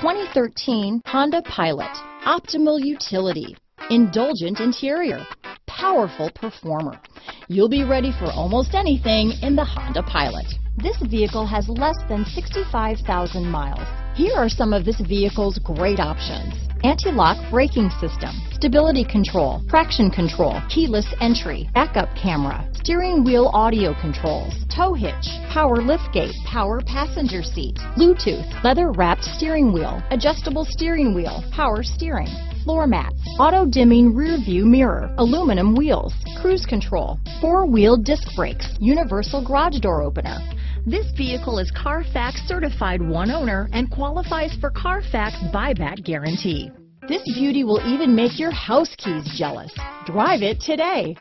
2013 Honda Pilot. Optimal utility, indulgent interior, powerful performer. You'll be ready for almost anything in the Honda Pilot. This vehicle has less than 65,000 miles. Here are some of this vehicle's great options: anti-lock braking system, stability control, traction control, keyless entry, backup camera, steering wheel audio controls, tow hitch, power liftgate, power passenger seat, Bluetooth, leather-wrapped steering wheel, adjustable steering wheel, power steering, floor mats, auto-dimming rear-view mirror, aluminum wheels, cruise control, four-wheel disc brakes, universal garage door opener. This vehicle is Carfax certified one owner and qualifies for Carfax buyback guarantee. This beauty will even make your house keys jealous. Drive it today.